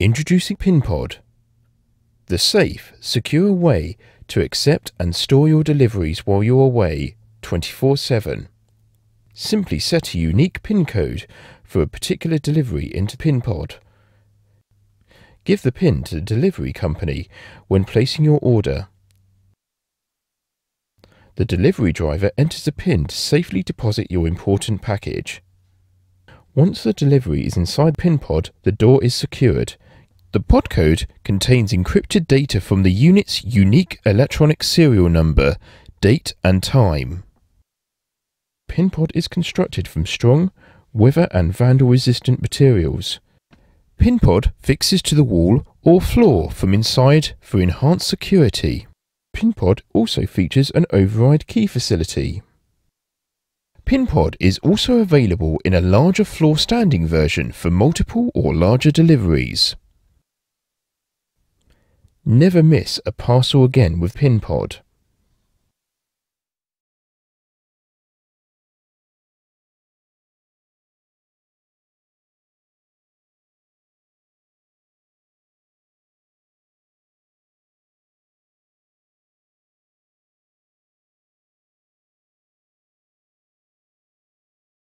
Introducing PinPod, the safe, secure way to accept and store your deliveries while you're away 24/7. Simply set a unique PIN code for a particular delivery into PinPod. Give the PIN to the delivery company when placing your order. The delivery driver enters a PIN to safely deposit your important package. Once the delivery is inside PinPod, the door is secured. The pod code contains encrypted data from the unit's unique electronic serial number, date and time. PinPod is constructed from strong, weather and vandal-resistant materials. PinPod fixes to the wall or floor from inside for enhanced security. PinPod also features an override key facility. PinPod is also available in a larger floor standing version for multiple or larger deliveries. Never miss a parcel again with PinPod.